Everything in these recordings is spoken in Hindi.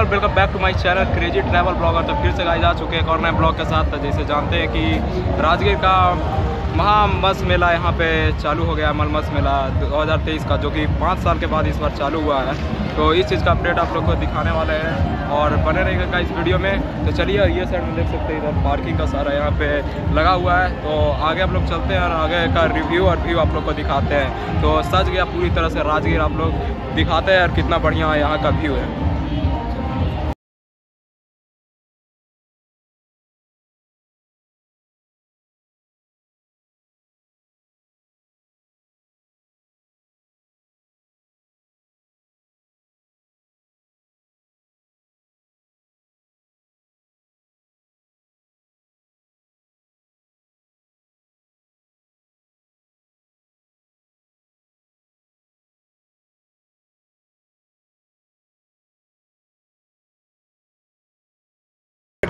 Everyone welcome back to my channel crazy travel blogger. तो फिर से गाइस आ चुके हैं एक और नए ब्लॉग के साथ। जैसे जानते हैं कि राजगीर का महामलमस मेला यहाँ पे चालू हो गया है। मलमस मेला 2023 का, जो कि 5 साल के बाद इस बार चालू हुआ है। तो इस चीज़ का अपडेट आप लोग को दिखाने वाले हैं और बने रहेगा इस वीडियो में। तो चलिए, और ये साइड में देख सकते हैं इधर पार्किंग का सारा यहाँ पे लगा हुआ है। तो आगे आप लोग चलते हैं और आगे का रिव्यू और व्यू आप लोग को दिखाते हैं। तो सज गया पूरी तरह से राजगीर, आप लोग दिखाते हैं और कितना बढ़िया यहाँ का व्यू है।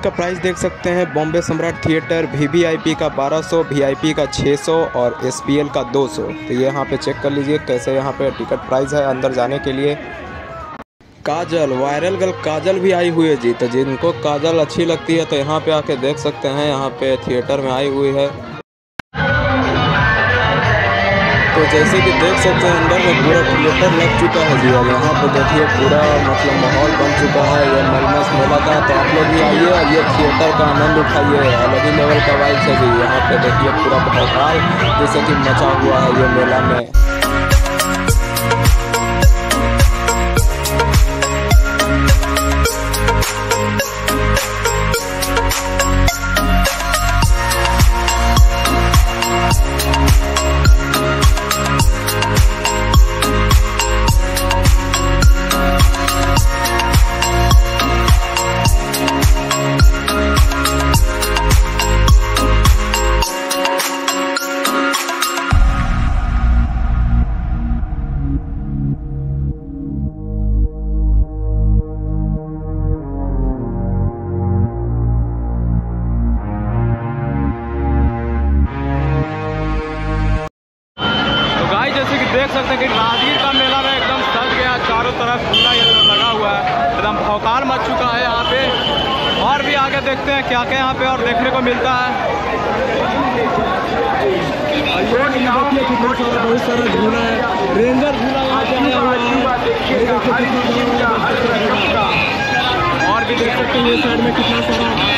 का प्राइस देख सकते हैं। बॉम्बे सम्राट थिएटर वीवीआईपी का 1200, वीआईपी का 600 और एसपीएल का 200। तो ये यहाँ पे चेक कर लीजिए कैसे यहाँ पे टिकट प्राइस है अंदर जाने के लिए। काजल, वायरल गर्ल काजल भी आई हुई है जी। तो जिनको काजल अच्छी लगती है तो यहाँ पे आके देख सकते हैं, यहाँ पे थिएटर में आई हुई है। तो जैसे कि देख सकते हैं अंदर में पूरा थिएटर लग चुका है जी। और यहाँ पर देखिए पूरा मतलब माहौल बन चुका है ये मलमस मेला का। तो आप लोग भी आइए और ये थिएटर का आनंद उठाइए। अलग ही लेवल का वाइब्स है जी। यहाँ पे देखिए पूरा भड़काल जैसे कि मचा हुआ है ये मेला में। देख सकते हैं कि राजगीर का मेला में एकदम सज गया, चारों तरफ पूरा ये लगा हुआ है, एकदम भौकाल मच चुका है यहाँ पे। और भी आगे देखते हैं क्या क्या यहाँ पे और देखने को मिलता है। बहुत सारा झूला है, रेंजर झूला और भी देख सकते हैं। ये साइड में कितना सारा अगर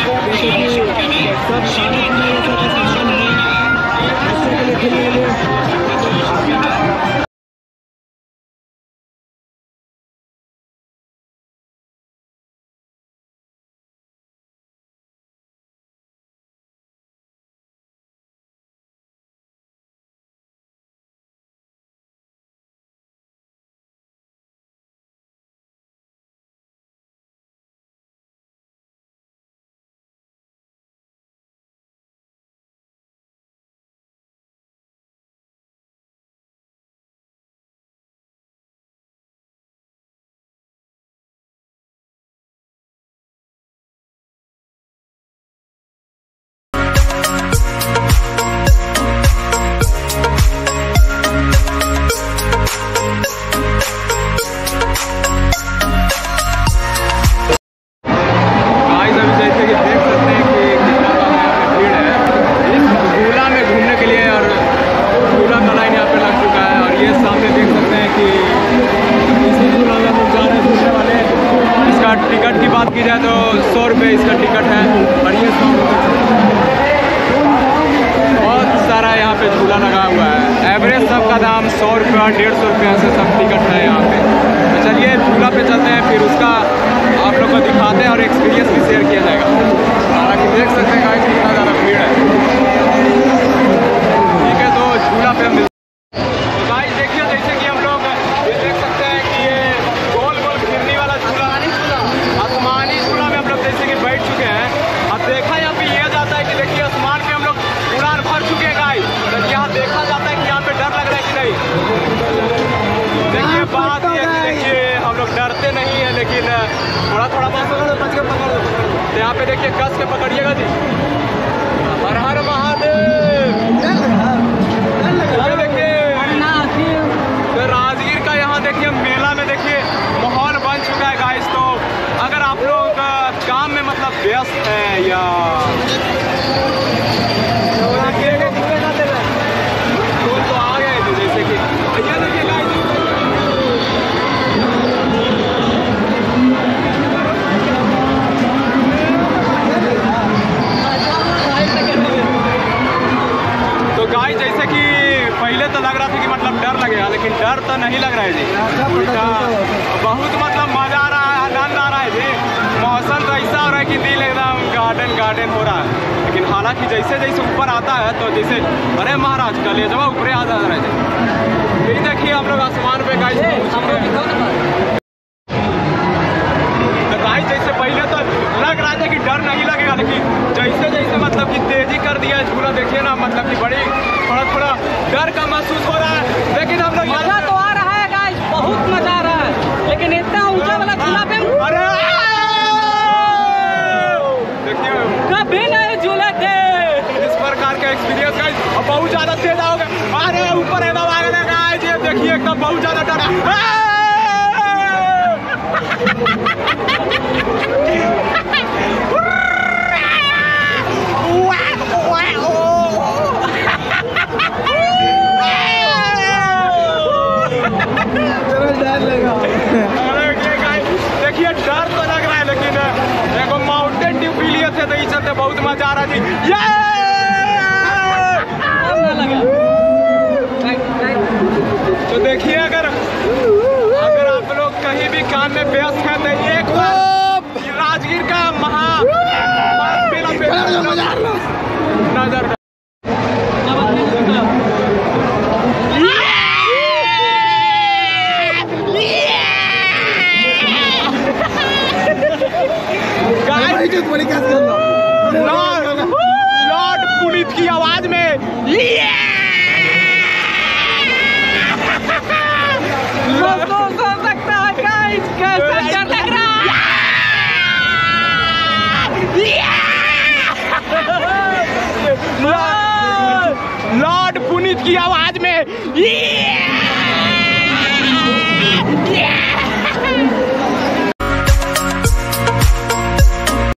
व्यस्त है यार। लेकिन डर तो नहीं लग रहा है जी, बहुत मतलब मजा आ रहा है, आनंद आ रहा है जी। मौसम तो ऐसा हो रहा है कि दिल एकदम गार्डन गार्डन हो रहा है। लेकिन हालांकि जैसे जैसे ऊपर आता है तो जैसे अरे महाराज का ले जाओ ऊपर आ जा रहा है। फिर देखिए हम लोग आसमान पे गाइस तो गाइस जैसे पहले तो लग रहा था कि डर नहीं लगेगा, लेकिन जैसे जैसे मतलब कि तेजी कर दिया झूला, देखिए ना मतलब कि बड़ी थोड़ा थोड़ा डर का महसूस हो रहा है, लेकिन हम लोग मजा तो आ रहा है गाइस, बहुत मजा आ रहा है। लेकिन इतना ऊंचा वाला झूला पे कभी नहीं झूले थे इस प्रकार का एक्सपीरियंस गाइस, और बहुत ज्यादा तेज आओगे। अरे ऊपर एकदम आ गए गाइस, ये देखिए एकदम बहुत ज्यादा डरा। देखिए डर तो लग रहा है, लेकिन देखो माउंटेन ड्यू पी लिए थे तो ये चलते बहुत मजा आ रहा थी। तो देखिए अगर आप लोग कहीं भी काम में व्यस्त हैं तो एक बार राजगीर का नजर की आवाज में सकता है गाइस, कैसा डर लग रहा है। लॉर्ड पुनीत की आवाज में